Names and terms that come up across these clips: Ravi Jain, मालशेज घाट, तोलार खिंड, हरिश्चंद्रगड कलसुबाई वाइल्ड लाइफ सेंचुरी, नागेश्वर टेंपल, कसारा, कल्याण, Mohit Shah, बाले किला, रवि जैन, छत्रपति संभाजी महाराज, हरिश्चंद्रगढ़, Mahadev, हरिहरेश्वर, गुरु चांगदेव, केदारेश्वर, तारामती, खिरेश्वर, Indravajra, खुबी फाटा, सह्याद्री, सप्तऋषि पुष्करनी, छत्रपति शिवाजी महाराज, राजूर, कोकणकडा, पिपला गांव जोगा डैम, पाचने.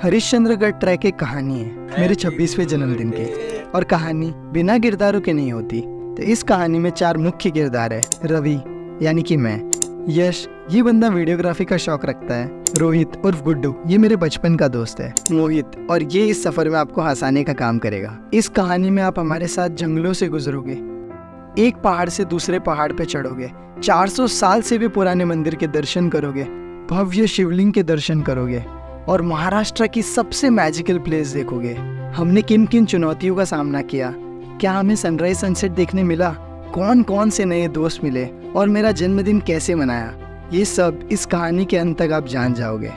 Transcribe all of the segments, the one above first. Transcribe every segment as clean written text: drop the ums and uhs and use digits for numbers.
हरिश्चंद्रगढ़ track एक कहानी है मेरे 26वें जन्मदिन की, और कहानी बिना किरदारों के नहीं होती। तो इस कहानी में 4 मुख्य किरदार है। रवि यानी कि मैं, यश ये बंदा वीडियोग्राफी का शौक रखता है, रोहित और गुड्डू ये मेरे बचपन का दोस्त है, मोहित और ये इस सफर में आपको हंसाने का काम करेगा। इस कहानी में आप हमारे साथ जंगलों से गुजरोगे, एक पहाड़ से दूसरे पहाड़ पे चढ़ोगे, 400 साल से भी पुराने मंदिर के दर्शन करोगे, भव्य शिवलिंग के दर्शन करोगे और महाराष्ट्र की सबसे मैजिकल प्लेस देखोगे। हमने किन किन चुनौतियों का सामना किया, क्या हमें सनराइज सनसेट देखने मिला, कौन कौन से नए दोस्त मिले और मेरा जन्मदिन कैसे मनाया, ये सब इस कहानी के अंत तक आप जान जाओगे।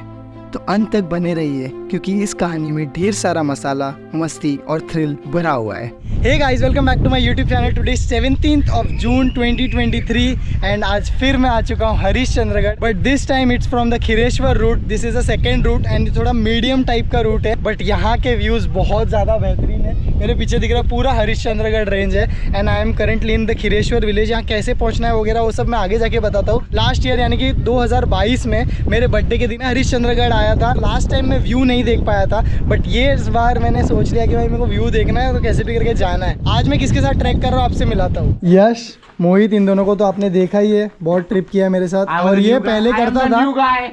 तो अंत तक बने रहिए क्योंकि इस कहानी में ढेर सारा मसाला, मस्ती और थ्रिल भरा हुआ है। Hey guys, welcome back to my YouTube channel. Today 17th of June 2023 and आज फिर मैं आ चुका हूँ हरिश्चंद्रगढ़, but this time it's from the खिरेश्वर route. This is a second route and थोड़ा मीडियम टाइप का रूट है, बट यहाँ के व्यूज़ बहुत ज़्यादा बेहतरीन है। मेरे पीछे दिख रहा पूरा हरिश्चंद्रगढ़ रेंज है and I am currently in the खिरेश्वर village. यहाँ कैसे पहुँचना है वगैरह वो सब मैं आगे जाके बताता हूँ। लास्ट ईयर यानी कि 2022 में मेरे बर्थडे के दिन हरिश्चंद्रगढ़ आया था। लास्ट टाइम मैं व्यू नहीं देख पाया था, बट ये इस बार मैंने सोच लिया कि भाई मेरे को व्यू देखना है तो कैसे भी करके जाना है। आज मैं किसके साथ ट्रैक कर रहा हूँ आपसे मिलाता हूँ। यश, मोहित, इन दोनों को तो आपने देखा ही है, बहुत ट्रिप किया है मेरे साथ और ये पहले करता था।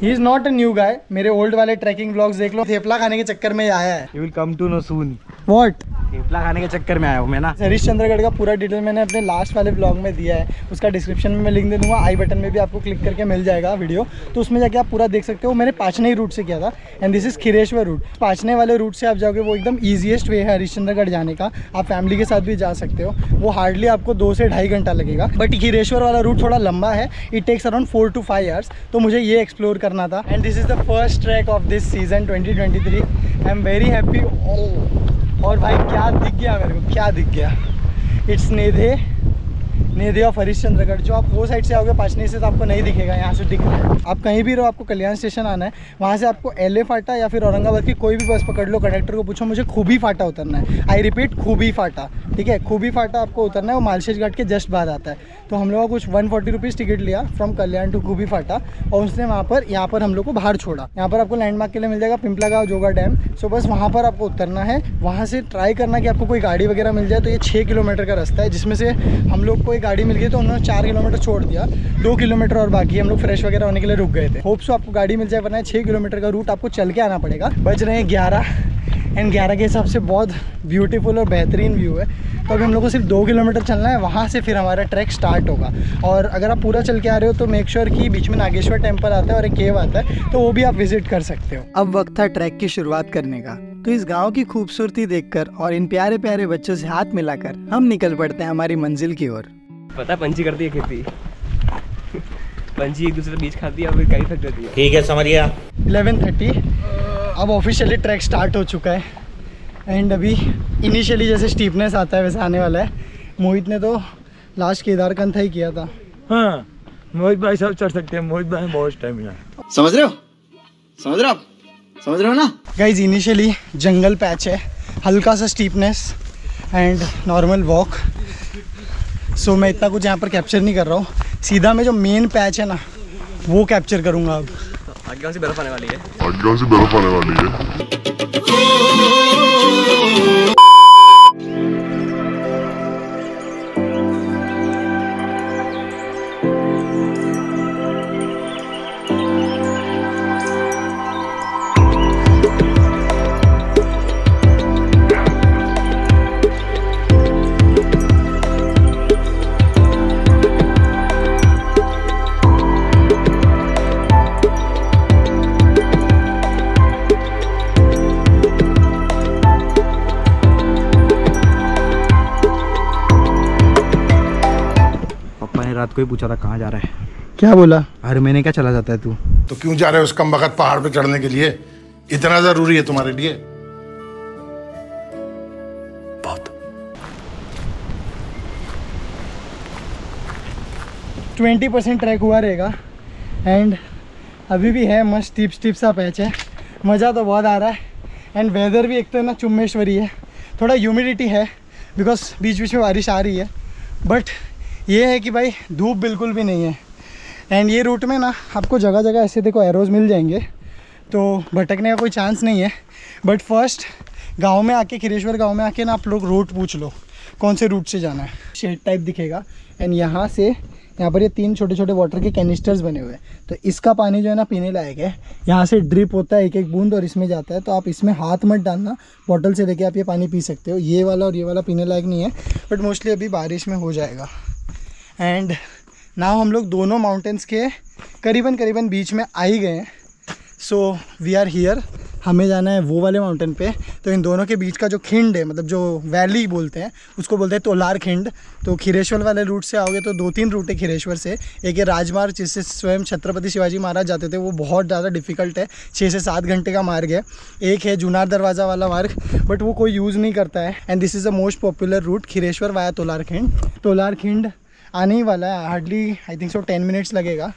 He is not a new guy. मेरे ओल्ड वाले ट्रैकिंग ब्लॉग्स देख लो। थेपला खाने के चक्कर में आया है। You will come to know soon. What? Thepla खाने के चक्कर में आया हूँ मैं ना। हरिश्चंद्रगढ़ का पूरा डिटेल मैंने अपने लास्ट वाले ब्लॉग में दिया है, उसका डिस्क्रिप्शन में मैं लिंक दे दूंगा। आई बटन में भी आपको क्लिक करके मिल जाएगा वीडियो, तो उसमें जाके आप पूरा देख सकते हो। मैंने पाचने रूट से किया था and this is खिरेश्वर route. पाचने वाले रूट से आप जाओगे वो एकदम ईजिएस्ट वे है हरिश्चंद्रगढ़ जाने का। आप फैमिली के साथ भी जा सकते हो, वो हार्डली आपको 2 से 2.5 घंटा लगेगा। बट खिरेश्वर वाला रूट थोड़ा लंबा है, it takes around 4 to 5 hours. तो मुझे ये एक्सप्लोर करना था and this is the first trek of this season 2023। I am very happy. और भाई क्या दिख गया मेरे को, क्या दिख गया। It's Nedhe of हरिश्चंद्रगढ़। जो आप वो साइड से आओगे पाचने से तो आपको नहीं दिखेगा, यहाँ से दिख रहा है। आप कहीं भी रहो, आपको कल्याण स्टेशन आना है, वहाँ से आपको एले फाटा या फिर औरंगाबाद की कोई भी बस पकड़ लो। कंडक्टर को पूछो मुझे खुबी फाटा उतरना है। आई रिपीट, खुबी फाटा, ठीक है, खुबी फाटा आपको उतरना है। वो मालशेज घाट के जस्ट बाद आता है। तो हम लोग को कुछ 140 रुपीज़ टिकट लिया फ्रॉम कल्याण टू खुबी फाटा और उसने यहाँ पर हम लोग को बाहर छोड़ा। यहाँ पर आपको लैंडमार्क के लिए मिल जाएगा पिपला गांव जोगा डैम। सो बस वहाँ पर आपको उतरना है, वहाँ से ट्राई करना कि आपको कोई गाड़ी वगैरह मिल जाए। तो ये 6 किलोमीटर का रास्ता है जिसमें से हम लोग को गाड़ी मिल गई, तो उन्होंने 4 किलोमीटर छोड़ दिया, 2 किलोमीटर और बाकी। हम लोग फ्रेश वगैरह होने के लिए रुक गए थे, होप सो आपको गाड़ी मिल जाए, वरना 6 किलोमीटर का रूट आपको चल के आना पड़ेगा। बज रहे हैं 11 एंड 11 के हिसाब से बहुत ब्यूटीफुल और बेहतरीन व्यू है। तो अभी हम लोग को सिर्फ 2 किलोमीटर चलना है, वहाँ से फिर हमारा ट्रैक स्टार्ट होगा। और अगर आप पूरा चल के आ रहे हो तो मेक श्योर कि बीच में नागेश्वर टेंपल आता है और एक केव आता है, तो वो भी आप विजिट कर सकते हो। अब वक्त था ट्रैक की शुरुआत करने का, तो इस गांव की खूबसूरती देखकर और इन प्यारे प्यारे बच्चों से हाथ मिलाकर हम निकल पड़ते हैं हमारी मंजिल की ओर। पता पंची करती है खेती, पंची एक दूसरे के बीच खाती है और फिर कहीं फेंक देती है। ठीक है, समझ गया। 11:30 अब ऑफिशियली ट्रैक स्टार्ट हो चुका है एंड अभी इनिशियली जैसे स्टीपनेस आता है वैसे आने वाला है। मोहित ने तो लास्ट केदारकंथ ही किया था। हाँ, मोहित भाई सब चढ़ सकते हैं, मोहित भाई बहुत स्टैमिना है। समझ रहे हो, समझ रहे हो, समझ रहे हो ना गाइज। इनिशियली जंगल पैच है, हल्का सा steepness and normal walk. So मैं इतना कुछ यहाँ पर कैप्चर नहीं कर रहा हूँ, सीधा मैं जो मेन पैच है ना वो कैप्चर करूँगा। अब आगे से बर्फ आने वाली है, आगे से बर्फ आने वाली है। रात को ही पूछा था कहाँ जा रहा है, क्या बोला, हर महीने क्या चला जाता है तू, तो क्यों जा रहे हो उस कमबख्त पहाड़ पे चढ़ने के लिए, इतना जरूरी है तुम्हारे लिए? बहुत 20% ट्रैक हुआ रहेगा एंड अभी भी है मस्त टिप सा पैच है। मज़ा तो बहुत आ रहा है एंड वेदर भी एक तो ना चुम्मेश्वरी है, थोड़ा ह्यूमिडिटी है बिकॉज बीच बीच में बारिश आ रही है, बट ये है कि भाई धूप बिल्कुल भी नहीं है। एंड ये रूट में ना आपको जगह जगह ऐसे देखो एरोज़ मिल जाएंगे, तो भटकने का कोई चांस नहीं है। बट फर्स्ट गांव में आके, खिरेश्वर गांव में आके ना आप लोग रूट पूछ लो कौन से रूट से जाना है। शेड टाइप दिखेगा एंड यहाँ से यहाँ पर ये तीन छोटे छोटे वाटर के कैनिस्टर्स बने हुए हैं, तो इसका पानी जो है ना पीने लायक है। यहाँ से ड्रिप होता है एक एक बूंद और इसमें जाता है, तो आप इसमें हाथ मत डालना, बॉटल से लेके आप ये पानी पी सकते हो। ये वाला और ये वाला पीने लायक नहीं है, बट मोस्टली अभी बारिश में हो जाएगा। एंड नाउ हम लोग दोनों माउंटेन्स के करीबन बीच में आ ही गए हैं। सो वी आर हियर, हमें जाना है वो वाले माउंटेन पे। तो इन दोनों के बीच का जो खिंड है, मतलब जो वैली बोलते हैं, उसको बोलते हैं तोलार खिंड। तो खिरेश्वर वाले रूट से आओगे तो दो तीन रूट है खिरेश्वर से। एक है राजमार्ग, जिससे स्वयं छत्रपति शिवाजी महाराज जाते थे, वो बहुत ज़्यादा डिफिकल्ट है, 6 से 7 घंटे का मार्ग है। एक है जुनार दरवाज़ा वाला मार्ग, बट वो कोई यूज़ नहीं करता है। And this is the most popular route, खिरेश्वर via तोलार खिंड। तोलार खिंड आने ही वाला है, hardly I think so 10 minutes लगेगा।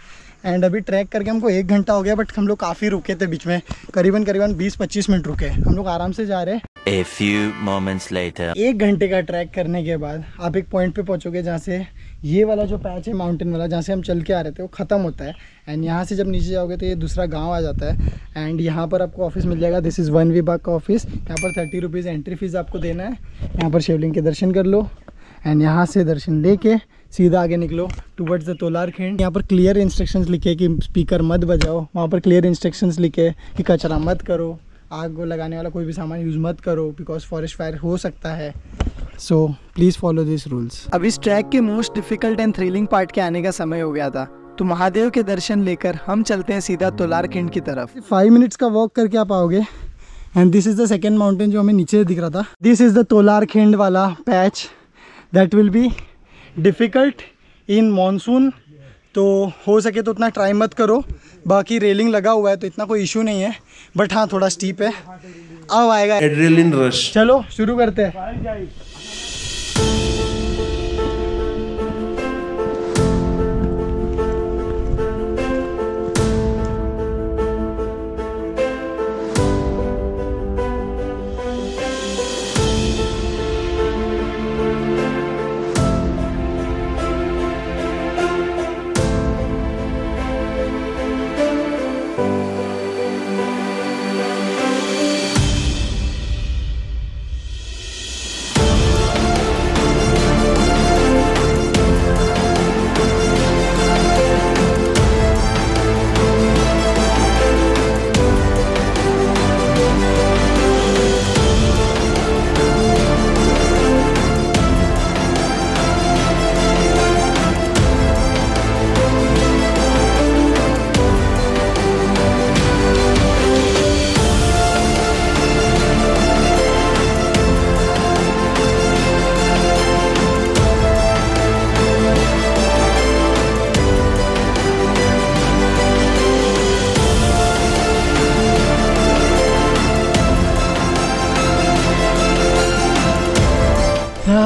एंड अभी ट्रैक करके हमको 1 घंटा हो गया, बट हम लोग काफ़ी रुके थे बीच में, करीबन 20-25 मिनट रुके। हम लोग आराम से जा रहे हैं। A few moments later. 1 घंटे का ट्रैक करने के बाद आप एक पॉइंट पे पहुँचोगे जहाँ से ये वाला जो पैच है माउंटेन वाला, जहाँ से हम चल के आ रहे थे, वो ख़त्म होता है। एंड यहाँ से जब नीचे जाओगे तो ये दूसरा गांव आ जाता है। एंड यहाँ पर आपको ऑफिस मिल जाएगा, दिस इज़ वन विभाग का ऑफिस। यहाँ पर 30 रुपीज़ एंट्री फ़ीस आपको देना है। यहाँ पर शिवलिंग के दर्शन कर लो एंड यहाँ से दर्शन लेके सीधा आगे निकलो टुवर्ड्स द तोलार खिंड। यहाँ पर क्लियर इंस्ट्रक्शंस लिखे कि स्पीकर मत बजाओ, वहाँ पर क्लियर इंस्ट्रक्शंस लिखे कि कचरा मत करो, आग लगाने वाला कोई भी सामान यूज़ मत करो, बिकॉज फॉरेस्ट फायर हो सकता है। So please follow this rules. अब इस ट्रैक के most difficult and thrilling part के आने का समय हो गया था, तो महादेव के दर्शन लेकर हम चलते हैं सीधा तोलार खिंड की तरफ। 5 मिनट्स का वॉक करके आप आओगे। And this is the second mountain जो हमें नीचे दिख रहा था। This is the तोलार खिंड वाला patch that will be difficult in monsoon, तो हो सके तो उतना ट्राई मत करो। बाकी रेलिंग लगा हुआ है तो इतना कोई इशू नहीं है, बट हाँ थोड़ा स्टीप है। अब आएगा एड्रेनलिन रश। चलो शुरू करते हैं।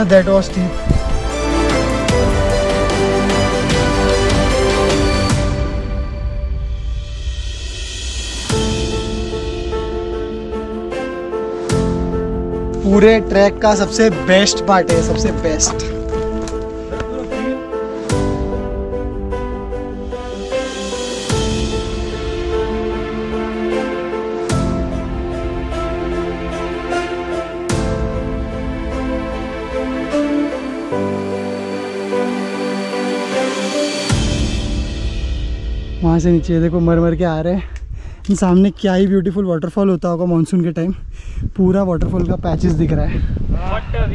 That was steep. पूरे ट्रैक का सबसे बेस्ट पार्ट है, सबसे बेस्ट। वहाँ से नीचे देखो मर के आ रहे हैं। सामने क्या ही ब्यूटीफुल वाटरफॉल होता होगा मानसून के टाइम। पूरा वाटरफॉल का पैचेस दिख रहा है। What a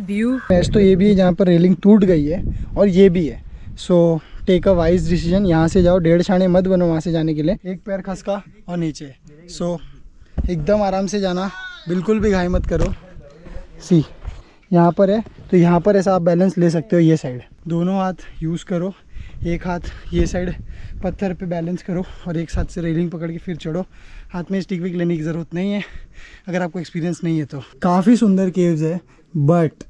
view. पैच तो ये भी है जहाँ पर रेलिंग टूट गई है और ये भी है। So take a wise decision. यहाँ से जाओ, 1.5 छाने मत बनो वहाँ से जाने के लिए। एक पैर खसका और नीचे। सो एकदम आराम से जाना, बिल्कुल भी घाई मत करो। सी यहाँ पर है तो यहाँ पर ऐसा आप बैलेंस ले सकते हो। ये साइड दोनों हाथ यूज़ करो, एक हाथ ये साइड पत्थर पे बैलेंस करो और एक साथ से रेलिंग पकड़ के फिर चढ़ो। हाथ में स्टिक विक लेने की ज़रूरत नहीं है अगर आपको एक्सपीरियंस नहीं है तो। काफ़ी सुंदर केव्स है, बट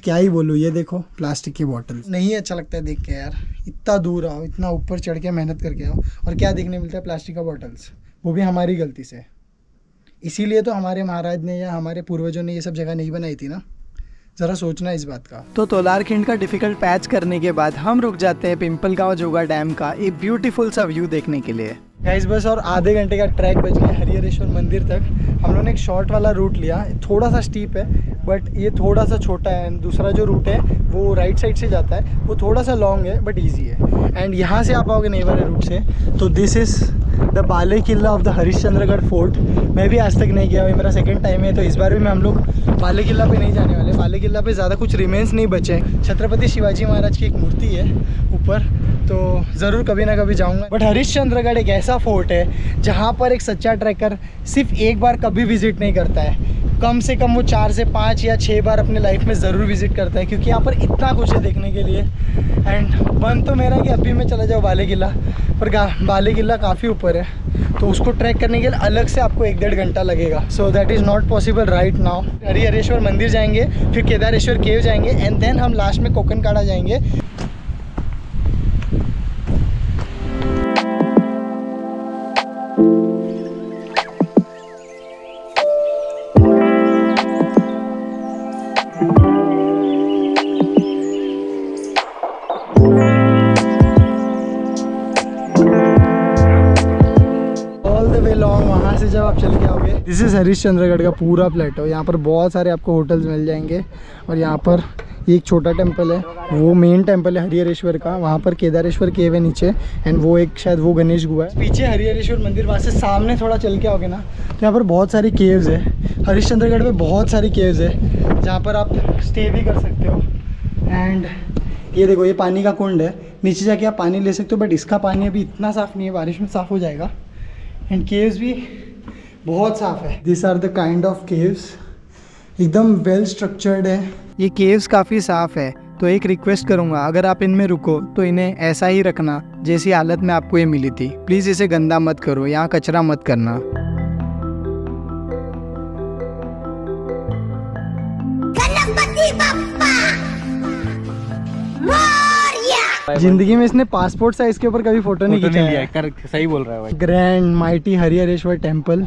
क्या ही बोलूँ। ये देखो प्लास्टिक की बॉटल। नहीं अच्छा लगता है देख के यार, इतना दूर आओ, इतना ऊपर चढ़ के मेहनत करके आओ और क्या देखने मिलता है? प्लास्टिक का बॉटल्स, वो भी हमारी गलती से। इसीलिए तो हमारे महाराज ने या हमारे पूर्वजों ने ये सब जगह नहीं बनाई थी ना। जरा सोचना इस बात का। तो तोलार खिंड का डिफिकल्ट पैच करने के बाद हम रुक जाते हैं पिपला गांव जोगा डैम का एक ब्यूटीफुल सा व्यू देखने के लिए। गाइस बस और आधे घंटे का ट्रैक बच गया हरिहरेश्वर मंदिर तक। हम लोगों ने एक शॉर्ट वाला रूट लिया, थोड़ा सा स्टीप है बट ये थोड़ा सा छोटा है। दूसरा जो रूट है वो राइट साइड से जाता है, वो थोड़ा सा लॉन्ग है बट ईजी है। एंड यहाँ से आप आओगे नहीं वाले रूट से तो this is the बाले किला of the Harishchandragad fort. मैं भी आज तक नहीं गया, ये मेरा सेकंड टाइम है। तो इस बार भी मैं हम लोग बाले किला पे नहीं जाने वाले। बाले किला पे ज़्यादा कुछ रिमेन्स नहीं बचे हैं। छत्रपति शिवाजी महाराज की एक मूर्ति है ऊपर, तो ज़रूर कभी ना कभी जाऊँगा। बट हरिश्चंद्रगढ़ एक ऐसा फोर्ट है जहाँ पर एक सच्चा ट्रैकर सिर्फ एक बार कभी विज़िट नहीं करता है, कम से कम वो 4 से 5 या 6 बार अपने लाइफ में ज़रूर विज़िट करता है, क्योंकि यहाँ पर इतना कुछ है देखने के लिए। एंड मन तो मेरा कि अभी मैं चला जाऊँ बाले किला पर, बाले किला काफ़ी ऊपर है तो उसको ट्रैक करने के लिए अलग से आपको 1-1.5 घंटा लगेगा। So that is not possible right now. हरिहरेश्वर मंदिर जाएंगे, फिर केदारेश्वर केव जाएंगे एंड देन हम लास्ट में कोकणकडा जाएंगे। जब आप चल के आओगे दिस इज़ हरिश्चंद्रगढ़ का पूरा प्लेटो। यहाँ पर बहुत सारे आपको होटल्स मिल जाएंगे और यहाँ पर एक छोटा टेंपल है, वो मेन टेंपल है हरिहरेश्वर का। वहाँ पर केदारेश्वर केव है नीचे एंड वो एक शायद वो गणेश गुहा है पीछे हरिहरेश्वर मंदिर। वहाँ से सामने थोड़ा चल के आओगे ना तो यहाँ पर बहुत सारी केव्स है। हरिश्चंद्रगढ़ में बहुत सारी केव्स है जहाँ पर आप स्टे भी कर सकते हो। एंड ये देखो, ये पानी का कुंड है, नीचे जाके आप पानी ले सकते हो बट इसका पानी अभी इतना साफ़ नहीं है, बारिश में साफ़ हो जाएगा। एंड केव्स भी बहुत साफ है। This are the kind of caves, एकदम वेल स्ट्रक्चर्ड है। ये केव्स काफ़ी साफ है तो एक रिक्वेस्ट करूँगा, अगर आप इनमें रुको तो इन्हें ऐसा ही रखना जैसी हालत में आपको ये मिली थी। प्लीज़ इसे गंदा मत करो, यहाँ कचरा मत करना। जिंदगी में इसने पासपोर्ट साइज के ऊपर कभी फोटो नहीं खिंचाया। करेक्ट, सही बोल रहा है भाई। ग्रैंड माइटी हरिहरेश्वर टेंपल,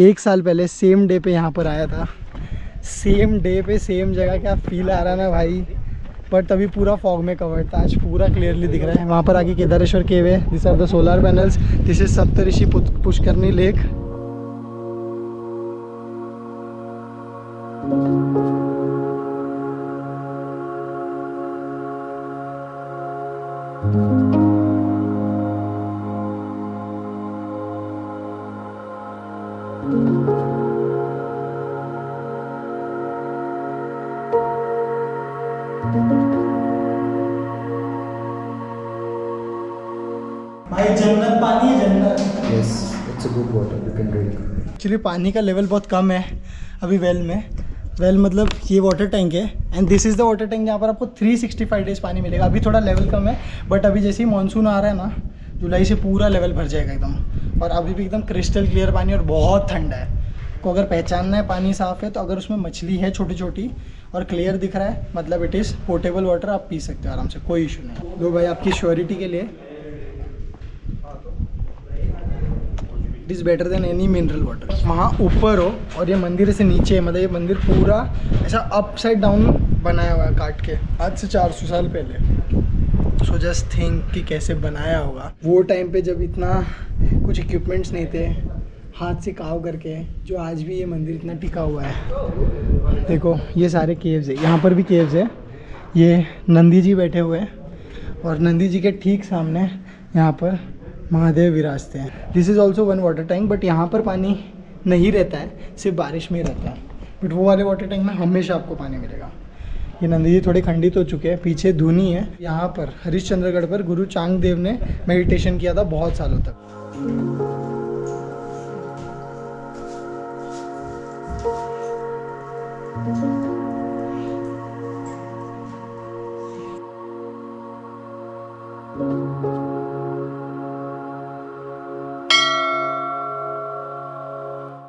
1 साल पहले सेम डे पे यहाँ पर आया था। सेम डे पे सेम जगह, क्या फील आ रहा ना भाई। पर तभी पूरा फॉग में कवर था, आज पूरा क्लियरली दिख रहा है। वहाँ पर आगे केदारेश्वर केव है, this are the solar panels, this is सप्तऋषि पुष्करनी lake. जन्नत पानी है, जन्नत। Yes, it's a good water, you can drink. Actually, पानी का लेवल बहुत कम है अभी वेल में। वेल मतलब ये वाटर टैंक है and this is the water tank जहाँ पर आपको 365 डेज पानी मिलेगा। अभी थोड़ा लेवल कम है बट अभी जैसे ही मानसून आ रहा है ना, जुलाई से पूरा लेवल भर जाएगा एकदम। और अभी भी एकदम क्रिस्टल क्लियर पानी और बहुत ठंडा है। को अगर पहचानना है पानी साफ़ है तो अगर उसमें मछली है छोटी छोटी और क्लियर दिख रहा है मतलब इट इज़ पोर्टेबल वाटर, आप पी सकते हो आराम से, कोई इशू नहीं। दो भाई आपकी श्योरिटी के लिए it is better than any mineral water. वहाँ ऊपर हो और ये मंदिर से नीचे है, मतलब ये मंदिर पूरा ऐसा अप साइड डाउन बनाया हुआ है काट के, आज से 400 साल पहले। सो जस्ट थिंक कि कैसे बनाया होगा वो टाइम पे जब इतना कुछ इक्विपमेंट्स नहीं थे, हाथ से काव करके, जो आज भी ये मंदिर इतना टिका हुआ है। देखो ये सारे केव्स है, यहाँ पर भी केव्स है। ये नंदी जी बैठे हुए हैं और नंदी जी के ठीक सामने यहाँ पर महादेव विराजते हैं। This is also one water tank but यहाँ पर पानी नहीं रहता है, सिर्फ बारिश में ही रहता है। बट वो वाले वाटर टैंक में हमेशा आपको पानी मिलेगा। ये नंदी जी थोड़े खंडित हो चुके हैं, पीछे धुनी है। यहाँ पर हरिश्चंद्रगढ़ पर गुरु चांगदेव ने मेडिटेशन किया था बहुत सालों तक।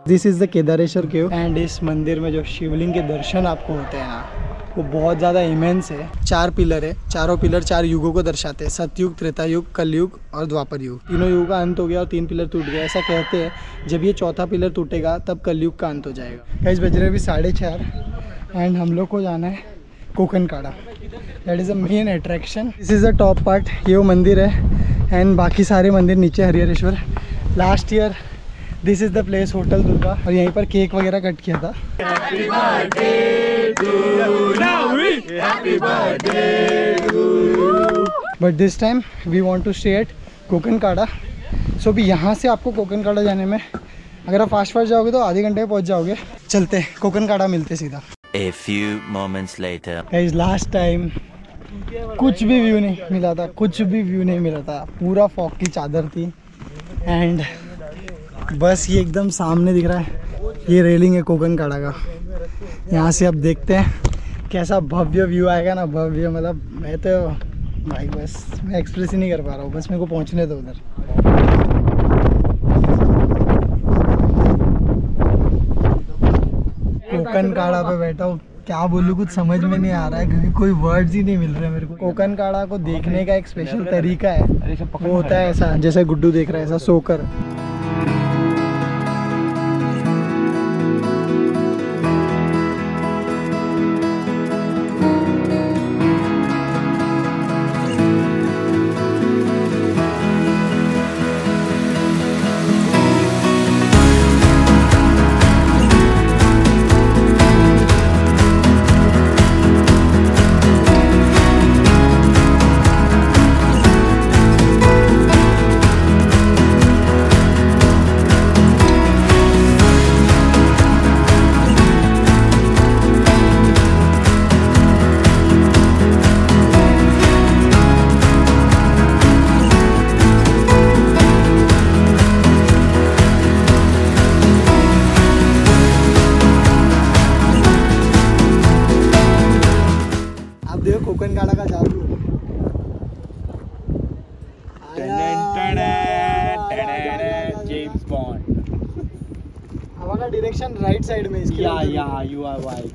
This is the केदारेश्वर cave and इस मंदिर में जो शिवलिंग के दर्शन आपको होते हैं ना, वो बहुत ज़्यादा इमेंस है। 4 पिलर है, चारों पिलर 4 युगों को दर्शाते हैं, सतयुग, त्रेता युग, कलयुग और द्वापर युग। तीनों युग का अंत हो गया और 3 पिलर टूट गया ऐसा कहते हैं। जब ये चौथा पिलर टूटेगा तब कलयुग का अंत हो जाएगा। गाइस बज रहे अभी 4:30 एंड हम लोग को जाना है कोकणकडा, that is a main attraction. This is the top part, ये वो मंदिर है एंड बाकी सारे मंदिर नीचे हरिहरेश्वर। Last year this is the place, hotel Durga, और यहीं पर केक वगैरह कट किया था। Happy birthday to you, happy birthday to you. But this time we want to stay at कोकणकडा। सो भी यहाँ से आपको कोकणकडा जाने में अगर आप फास्ट जाओगे तो आधे घंटे में पहुँच जाओगे। चलते हैं कोकणकडा, मिलते सीधा। A few moments later. Guys, last time कुछ भी व्यू नहीं मिला था, कुछ भी व्यू नहीं मिला था, पूरा फॉग की चादर थी एंड बस ये एकदम सामने दिख रहा है, ये रेलिंग है कोकणकडा का। यहाँ से आप देखते हैं कैसा भव्य व्यू आएगा ना, भव्य मतलब मैं तो भाई बस मैं एक्सप्रेस ही नहीं कर पा रहा हूँ, बस मेरे को पहुँचने दो उधर। कोकणकडा पे बैठा हूँ, क्या बोलूँ कुछ समझ में नहीं आ रहा है क्योंकि कोई वर्ड्स ही नहीं मिल रहे मेरे को। कोकणकडा को देखने का एक स्पेशल तरीका है, वो होता है ऐसा जैसे गुड्डू देख रहा है, ऐसा सोकर। कोकणकडा का जादू जेम्स बॉन्ड। हवा का डायरेक्शन राइट साइड में इसकी, या यू आर वाइज।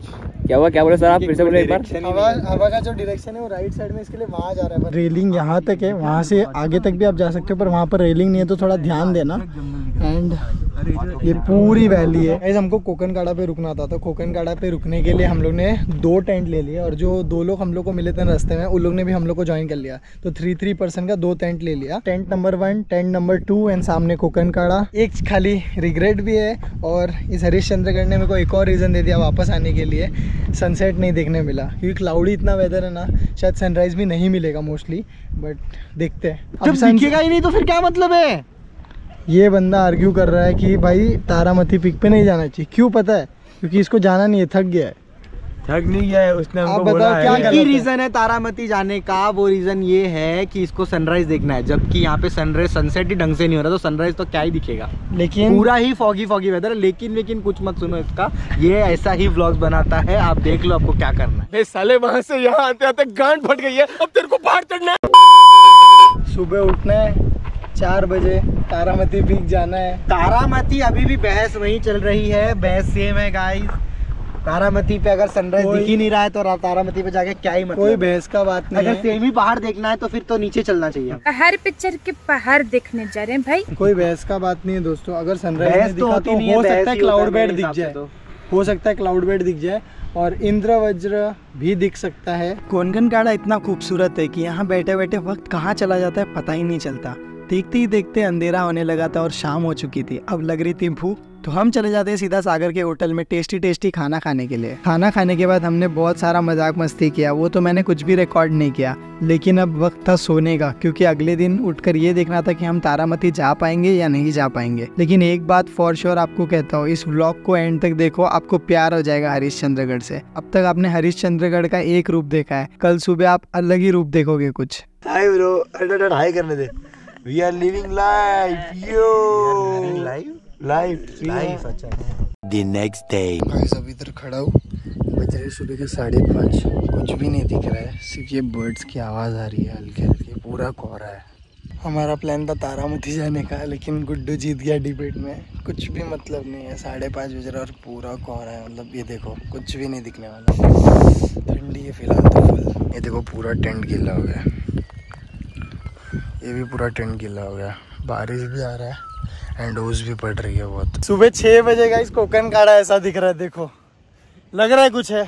क्या हुआ, क्या बोले सर आप, फिर से बोले एक बार। हवा का जो डायरेक्शन है वो राइट साइड में, इसके लिए वहाँ जा रहा है। रेलिंग यहाँ तक है, वहाँ से आगे तक भी आप जा सकते हो, पर वहाँ पर रेलिंग नहीं है तो थोड़ा ध्यान देना। एंड ये पूरी वैली है। गाइस हमको कोकणकडा पे रुकना था, तो कोकणकडा पे रुकने के लिए हम लोग ने 2 टेंट ले लिए, और जो 2 लोग हम लोग को मिले थे रास्ते में उन लोग ने भी हम लोग को ज्वाइन कर लिया, तो 3-3 पर्सन का 2 टेंट ले लिया। Tent number 1, tent number 2 and सामने कोकणकडा। एक खाली रिग्रेट भी है, और इस हरिश्चंद्रगड ने मेरे को एक और रीज़न दे दिया वापस आने के लिए, सनसेट नहीं देखने मिला क्योंकि क्लाउडी इतना वेदर है ना, शायद सनराइज भी नहीं मिलेगा मोस्टली, बट देखते हैं। जब दिखेगा ही नहीं तो फिर क्या मतलब है। ये बंदा आर्ग्यू कर रहा है कि भाई तारामती पिक पे नहीं जाना चाहिए, क्यों पता है, क्योंकि इसको जाना नहीं है, थक गया है। थक नहीं गया है उसने, हमको बोला है। क्या की रीज़न है तारामती जाने का, वो रीज़न ये है कि इसको सनराइज देखना है, जबकि यहाँ पे सनराइज सनसेट ही ढंग से नहीं हो रहा, तो सनराइज तो क्या ही दिखेगा। लेकिन पूरा ही फॉगी वेदर है। लेकिन कुछ मत सुनो इसका, ये ऐसा ही व्लॉग्स बनाता है, आप देख लो आपको क्या करना है। साले वहाँ से यहाँ आते आते गांठ फट गई है, अब तेरे को बाहर चढ़ना है। सुबह उठना है 4 बजे, तारामती पीक जाना है। तारामती अभी भी बहस वही चल रही है, बहस सेम है गाइस। तारामती पे अगर सनराइज दिख ही नहीं रहा है तो तारामती पे जाके क्या ही मतलब, कोई बहस का बात नहीं। अगर सेम ही बाहर देखना है तो फिर तो नीचे चलना चाहिए। हर पिक्चर के बाहर देखने जा रहे हैं भाई, कोई बहस का बात नहीं है दोस्तों। अगर सनराइज दिखा तो हो सकता है क्लाउड बेड दिख जाए, हो सकता है क्लाउड बेड दिख जाए, और इंद्रवज्र भी दिख सकता है। कोकणकडा इतना खूबसूरत है कि यहाँ बैठे बैठे वक्त कहाँ चला जाता है पता ही नहीं चलता। देखते ही देखते अंधेरा होने लगा था और शाम हो चुकी थी, अब लग रही थी भूख, तो हम चले जाते सीधा सागर के होटल में टेस्टी खाना खाने के लिए। खाना खाने के बाद हमने बहुत सारा मजाक मस्ती किया, वो तो मैंने कुछ भी रिकॉर्ड नहीं किया, लेकिन अब वक्त था सोने का, क्योंकि अगले दिन उठकर ये देखना था कि हम तारामती जा पाएंगे या नहीं जा पाएंगे। लेकिन एक बात फॉर श्योर आपको कहता हूँ, इस व्लॉग को एंड तक देखो, आपको प्यार हो जाएगा हरिश्चंद्रगढ़ से। अब तक आपने हरिश्चंद्रगढ़ का एक रूप देखा है, कल सुबह आप अलग ही रूप देखोगे। कुछ हाई करने दे। We are living life, yo. Life. अच्छा। The next day. Guys, अभी इधर खड़ा हूँ, बज रहे सुबह के 5:30, कुछ भी नहीं दिख रहा है, सिर्फ ये बर्ड्स की आवाज़ आ रही है हल्के, पूरा कोहरा है। हमारा प्लान था तारामती जाने का, लेकिन गुड्डू जीत गया डिबेट में, कुछ भी मतलब नहीं है। 5:30 बज रहा है और पूरा कोहरा है, मतलब ये देखो कुछ भी नहीं दिखने वाला, ठंडी है फिलहाल तो फुल। ये देखो पूरा टेंट गीला हो गया, ये भी पूरा टेंट गीला हो गया, बारिश भी आ रहा है एंड ओस भी पड़ रही है बहुत। सुबह 6 बजे का इस कोकणकडा ऐसा दिख रहा है, देखो लग रहा है कुछ है,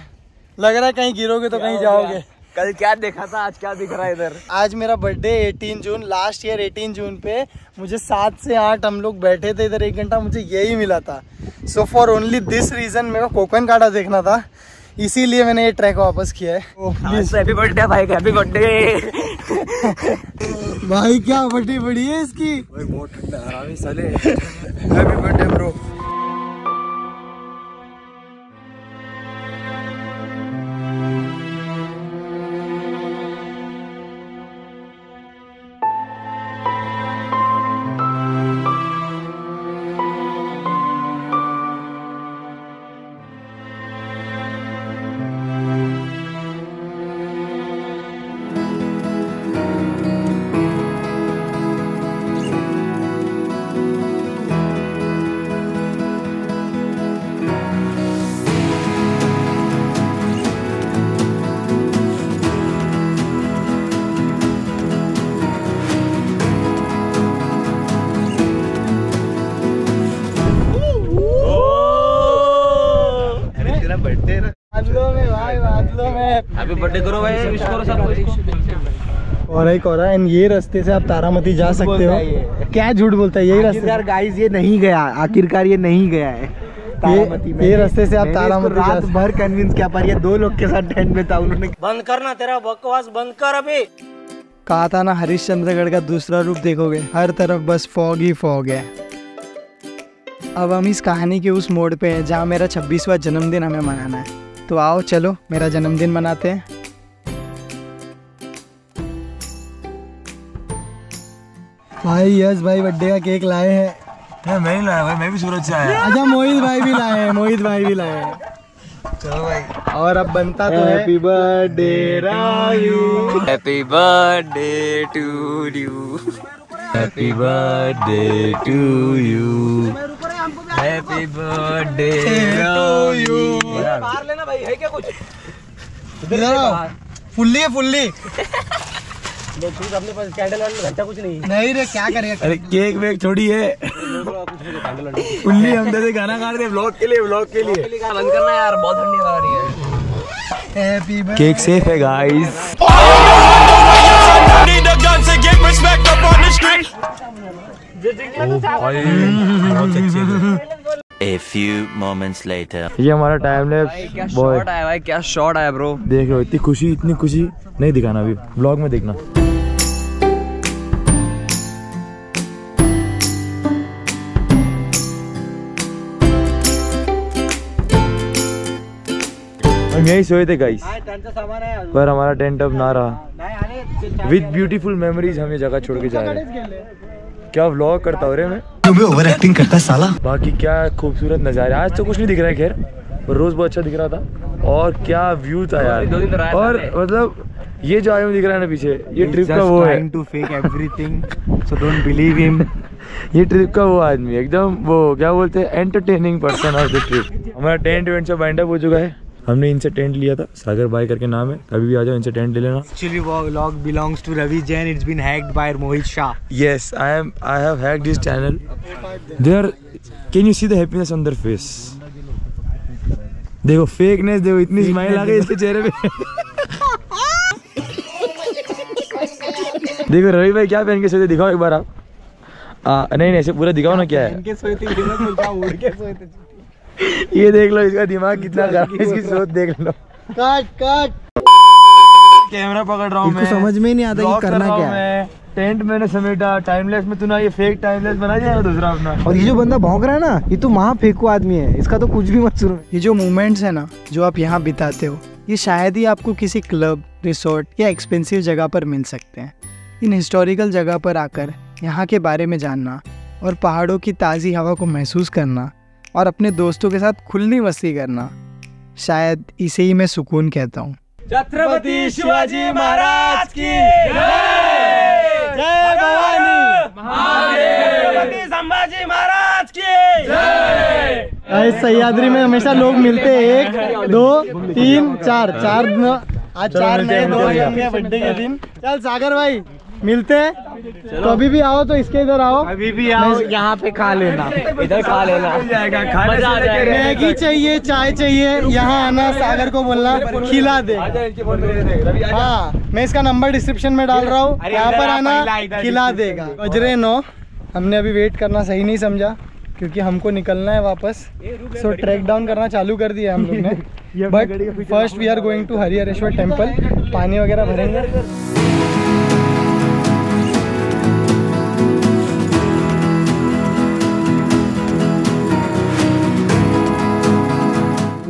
लग रहा है कहीं गिरोगे तो कहीं जाओगे। कल क्या देखा था, आज क्या दिख रहा है इधर। आज मेरा birthday 18 June, last year 18 June पे मुझे 7 से 8 हम लोग बैठे थे इधर 1 घंटा, मुझे यही मिला था। So for only this reason मेरे को कोकणकडा देखना था, इसीलिए मैंने ये ट्रैक वापस किया है। हैप्पी बर्थडे भाई, हैप्पी बर्थडे भाई। क्या बर्थडे बड़ी है इसकी, बहुत ठंडा साले। Happy birthday bro. करो भाई, विश करो सबको। और एक और है, ये रास्ते से आप तारामती जा सकते हो। क्या झूठ बोलता है, यही रास्ते। यार गाइस ये नहीं गया, आखिरकार ये नहीं गया है तारामती में। ये रास्ते से आप तारामती रात भर कन्विंस किया, पर ये 2 लोग के साथ टेंट में था, उन्होंने बंद करना तेरा बकवास बंद कर। अभी कहा था ना, हरिश्चंद्रगढ़ का दूसरा रूप देखोगे, हर तरफ बस फॉग ही फॉग है। अब हम इस कहानी के उस मोड़ पे है जहाँ मेरा 26वां जन्मदिन हमें मनाना है। तो आओ चलो मेरा जन्मदिन मनाते हैं। भाई यस भाई बर्थडे का केक लाए हैं। मैं ही लाया भाई, मैं भी सूरज से आया। अच्छा मोहित भाई भी लाए हैं, मोहित भाई भी लाए हैं। चलो भाई, और अब बनता तो है। Happy birthday Raju, happy birthday to you, happy birthday to you, happy birthday to you. बाहर लेना भाई, है क्या कुछ फुल्ली है फुल्ली। अपने पास कैंडल घंटा कुछ नहीं नहीं रे, क्या करेगा। अरे केक वेक थोड़ी है। गाना गा रहे व्लॉग के लिए, व्लॉग के लिए बंद करना यार, बहुत ठंडी हवा आ रही है। केक सेफ है guys. A few moments later. ये हमारा टाइम लैप्स। क्या शॉट आया भाई, क्या शॉट आया ब्रो। देख लो, इतनी खुशी नहीं दिखाना अभी, व्लॉग में देखना। हम यही सोए थे गाइस, पर हमारा टेंट अब ना रहा। विद ब्यूटीफुल मेमोरीज हम ये जगह छोड़ के जा रहे हैं। क्या व्लॉग करता हो रे मैं, तुम्हें ओवर एक्टिंग करता है साला। बाकी क्या खूबसूरत नज़ारे, आज तो कुछ नहीं दिख रहा है खैर, पर रोज बहुत अच्छा दिख रहा था। और क्या व्यू था यार, और मतलब ये जो आया दिख रहा है ना पीछे, ये ट्रिप का वो है। ये ट्रिप का वो आदमी एकदम, वो क्या बोलते हैं, entertaining person of the trip. हमारा टेंट वेंट सब बाइंड अप हो चुका है। हमने इनसे टेंट लिया था, सागर भाई करके नाम है, कभी भी आ जाओ इनसे टेंट ले लेना। Actually vlog belongs to Ravi Jain. It's been hacked by Mohit Shah. Yes, I have hacked his channel. There, can you see the happiness on their face? देखो फेकनेस, देखो इतनी स्माइल आ गई इसके चेहरे पे। देखो रवि भाई क्या पहन के सोते, दिखाओ एक बार आप। नहीं ऐसे पूरा दिखाओ ना क्या है। ये देख लो इसका दिमाग कितना खराब है, इसकी सोच देख लो। काट काट, कैमरा पकड़ रहा हूँ मैं, समझ में नहीं आता कि करना क्या है। टेंट मैंने समेटा, टाइमलेस में तू ना ये फेक टाइमलेस बना जाएगा दूसरा अपना। और ये जो बंदा भौंक रहा है ना, ये तो महा फेंकू आदमी है, इसका तो कुछ भी मत सुनो। ये जो मोमेंट्स है ना जो आप यहाँ बिताते हो, ये शायद ही आपको किसी क्लब, रिसोर्ट या एक्सपेंसिव जगह पर मिल सकते हैं। इन हिस्टोरिकल जगह पर आकर यहाँ के बारे में जानना और पहाड़ों की ताज़ी हवा को महसूस करना और अपने दोस्तों के साथ खुली मस्ती करना, शायद इसे ही मैं सुकून कहता हूँ। छत्रपति शिवाजी महाराज की जय, जय भवानी महादेव, छत्रपति संभाजी महाराज की जय। सह्याद्री में हमेशा लोग मिलते हैं, 1 2 3 4 4 दिन। आज 4 मई 2000 के बर्थडे के दिन। चल सागर भाई मिलते हैं। तो अभी भी आओ तो इसके इधर आओ, अभी भी आओ यहाँ पे खा लेना, इधर खा लेना, मजा आ जाएगा। मैगी चाहिए, चाय चाहिए, यहाँ आना, सागर को बोलना खिला दे। हाँ मैं इसका नंबर डिस्क्रिप्शन में डाल रहा हूँ, यहाँ पर आना खिला देगा। बजरे 9 हमने अभी वेट करना सही नहीं समझा क्योंकि हमको निकलना है वापस, सो ट्रैक डाउन करना चालू कर दिया हम लोग ने। But first we are going to हरिहरेश्वर temple, पानी वगैरह भरेंगे।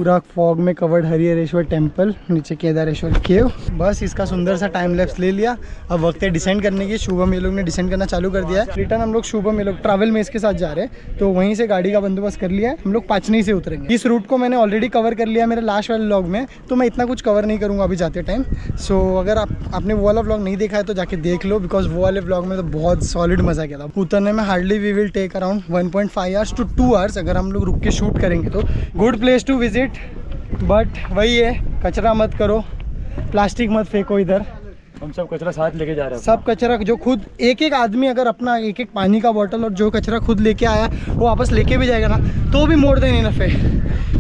पूरा फॉग में कवर्ड हरिहरेश्वर टेंपल, नीचे केदारेश्वर केव। बस इसका सुंदर सा टाइम लैप्स ले लिया। अब वक्त है डिसेंड करने की। शुभम ये लोग ने डिसेंड करना चालू कर दिया है। रिटर्न हम लोग शुभम ये लोग ट्रैवल में इसके साथ जा रहे हैं, तो वहीं से गाड़ी का बंदोबस्त कर लिया है। हम लोग पाचने से उतरेंगे। इस रूट को मैंने ऑलरेडी कवर कर लिया मेरे लास्ट वाले व्लॉग में, तो मैं इतना कुछ कवर नहीं करूँगा अभी जाते टाइम। सो अगर आपने वो वाला व्लॉग नहीं देखा है तो जाके देख लो, बिकॉज वो वाले व्लॉग में तो बहुत सॉलिड मज़ा किया था। उतरने में hardly we will take around 1.5 hours to 2 hours अगर हम लोग रुक के शूट करेंगे तो। Good place to visit, but वही है, कचरा मत करो, प्लास्टिक मत फेंको इधर। हम सब कचरा साथ लेके जा रहे हैं, सब कचरा जो खुद एक आदमी अगर अपना एक पानी का बोतल और जो कचरा खुद लेके आया वो वापस लेके भी जाएगा ना, तो भी मोर देन इनफ है।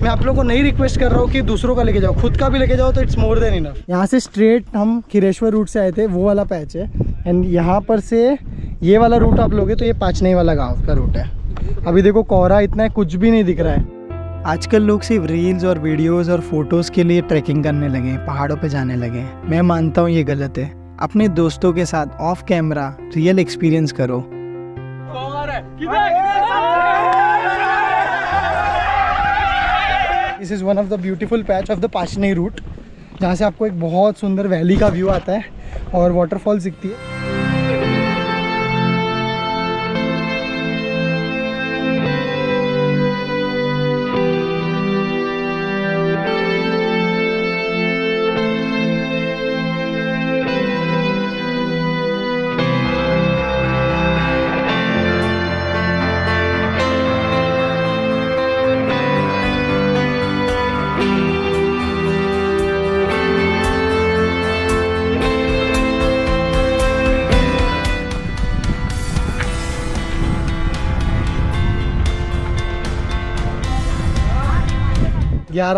मैं आप लोगों को नहीं रिक्वेस्ट कर रहा हूँ कि दूसरों का लेके जाओ, खुद का भी लेके जाओ तो इट्स मोर देन इनफ। यहाँ से स्ट्रेट हम खिरेश्वर रूट से आए थे, वो वाला पैच है, एंड यहाँ पर से ये वाला रूट आप लोगे तो ये पाचने वाला गाँव का रूट है। अभी देखो कोहरा इतना है, कुछ भी नहीं दिख रहा है। आजकल लोग सिर्फ रील्स और वीडियोस और फोटोज़ के लिए ट्रैकिंग करने लगे, पहाड़ों पे जाने लगे। मैं मानता हूँ ये गलत है। अपने दोस्तों के साथ ऑफ कैमरा रियल एक्सपीरियंस करो। This is one of the beautiful patch of the पाचने route, जहाँ से आपको एक बहुत सुंदर वैली का व्यू आता है और वाटरफॉल्स दिखती है।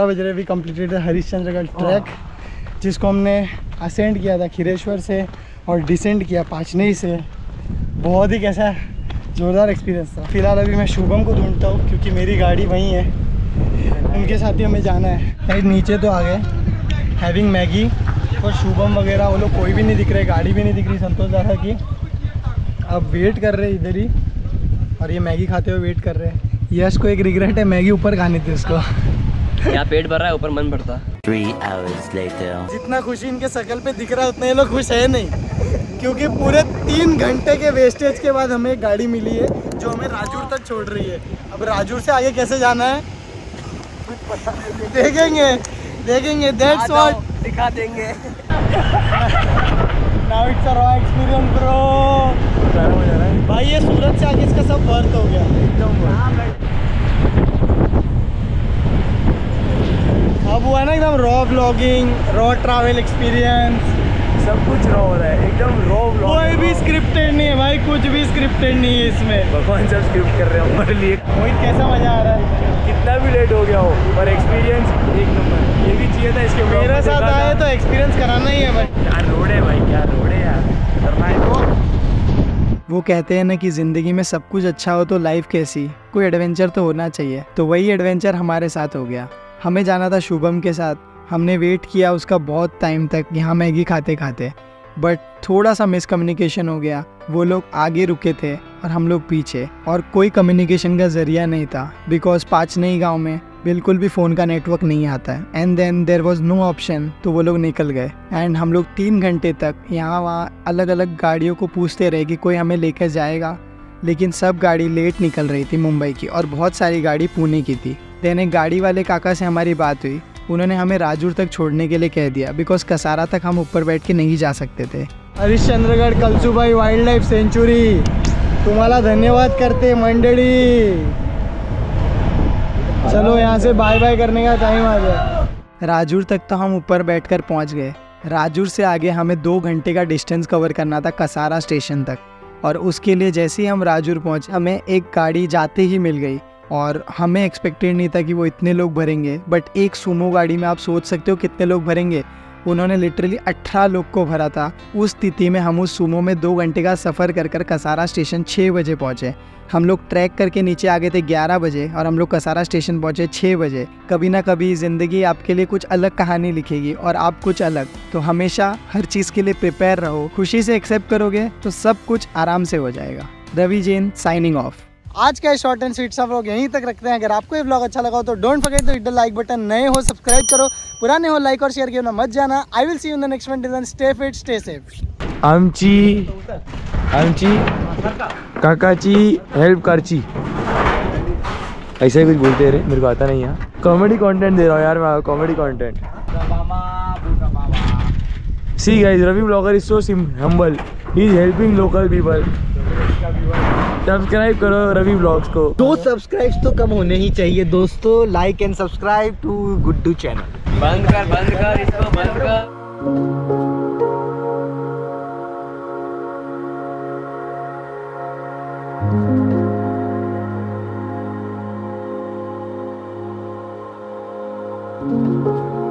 बजे भी कम्प्लीटेड हरिश्चंद्रगढ़ ट्रैक, जिसको हमने असेंड किया था खिरेश्वर से और डिसेंड किया पाचने से। बहुत ही कैसा ज़ोरदार एक्सपीरियंस था। फिलहाल अभी मैं शुभम को ढूंढता हूँ क्योंकि मेरी गाड़ी वहीं है, उनके साथ ही हमें जाना है। नीचे तो आ गए हैविंग मैगी, और शुभम वगैरह वो लोग कोई भी नहीं दिख रहे, गाड़ी भी नहीं दिख रही संतोष दादा की। अब वेट कर रहे इधर ही, और ये मैगी खाते हुए वेट कर रहे हैं। यश को एक रिग्रेट है, मैगी ऊपर खाने थे उसको। यहाँ पेट भर रहा है, ऊपर मन भरता। 3 hours later जितना खुशी इनके शकल पे दिख रहा है उतना ये लोग खुश है नहीं, क्योंकि पूरे 3 घंटे के वेस्टेज के बाद हमें एक गाड़ी मिली है जो हमें राजूर तक छोड़ रही है। अब राजूर से आगे कैसे जाना है कुछ पता नहीं, देखेंगे दैट्स व्हाट दिखा देंगे। Now it's a raw experience bro. भाई ये सूरत से आगे इसका सब वर्थ हो गया एकदम। अब हुआ ना एकदम raw blogging, raw travel experience, सब कुछ रॉ हो रहा है एकदम रॉ ब्लॉग। कोई भी स्क्रिप्टेड नहीं है भाई, कुछ भी स्क्रिप्टेड नहीं है इसमें। भगवान सब स्क्रिप्ट कर रहे हैं हमारे लिए। मोहित कैसा मजा आ रहा है, कितना भी लेट हो गया हो पर एक्सपीरियंस एक नंबर। ये भी चाहिए था इसके मेरे साथ आया तो एक्सपीरियंस कराना ही है भाई। क्या रोड है भाई, क्या रोड है यार, करना है तो। वो कहते हैं ना कि ज़िंदगी में सब कुछ अच्छा हो तो लाइफ कैसी, कोई एडवेंचर तो होना चाहिए, तो वही एडवेंचर हमारे साथ हो गया। हमें जाना था शुभम के साथ, हमने वेट किया उसका बहुत टाइम तक यहाँ मैगी खाते खाते, बट थोड़ा सा मिसकम्युनिकेशन हो गया। वो लोग आगे रुके थे और हम लोग पीछे, और कोई कम्युनिकेशन का ज़रिया नहीं था बिकॉज पाचने गांव में बिल्कुल भी फ़ोन का नेटवर्क नहीं आता है। And then there was no option, तो वो लोग निकल गए। एंड हम लोग 3 घंटे तक यहाँ वहाँ अलग अलग गाड़ियों को पूछते रहे कि कोई हमें लेकर जाएगा, लेकिन सब गाड़ी लेट निकल रही थी मुंबई की, और बहुत सारी गाड़ी पुणे की थी। देन एक गाड़ी वाले काका से हमारी बात हुई, उन्होंने हमें राजूर तक छोड़ने के लिए कह दिया बिकॉज कसारा तक हम ऊपर बैठ के नहीं जा सकते थे। हरिश्चंद्रगड कलसुबाई वाइल्ड लाइफ सेंचुरी तुम्हारा धन्यवाद करते मंडली। चलो यहाँ से बाय बाय करने का टाइम आ गया। राजूर तक तो हम ऊपर बैठ कर पहुँच गए। राजूर से आगे हमें 2 घंटे का डिस्टेंस कवर करना था कसारा स्टेशन तक, और उसके लिए जैसे ही हम राजूर पहुँचे हमें एक गाड़ी जाते ही मिल गई और हमें एक्सपेक्टेड नहीं था कि वो इतने लोग भरेंगे, बट एक सूमो गाड़ी में आप सोच सकते हो कितने लोग भरेंगे। उन्होंने लिटरली 18 लोग को भरा था। उस स्थिति में हम उस सूमो में 2 घंटे का सफ़र कर कर कसारा स्टेशन 6 बजे पहुँचे। हम लोग ट्रैक करके नीचे आ गए थे 11 बजे और हम लोग कसारा स्टेशन पहुँचे 6 बजे। कभी ना कभी ज़िंदगी आपके लिए कुछ अलग कहानी लिखेगी और आप कुछ अलग, तो हमेशा हर चीज़ के लिए प्रिपेयर रहो, खुशी से एक्सेप्ट करोगे तो सब कुछ आराम से हो जाएगा। रवि जैन signing off. आज का शॉर्ट एंड स्वीट सब लोग यहीं तक रखते हैं। अगर आपको ये ब्लॉग अच्छा लगा हो तो don't forget to hit the like button. नए हो सब्सक्राइब करो, पुराने हो लाइक और शेयर करना मत जाना। I will see you in the next one. Stay fit stay safe. आमची काकाची हेल्प करची ऐसा ही कुछ बोलते रहे, मेरे को आता नहीं है। कॉमेडी कंटेंट दे रहा हूँ यार मैं, comedy content. See guys, Ravi blogger is so humble, he is helping local people. Subscribe करो रवि ब्लॉग्स को। 2 सब्सक्राइब्स तो कम होने ही चाहिए दोस्तों। Like and subscribe to Guddu channel. बंद कर इसको बंद कर।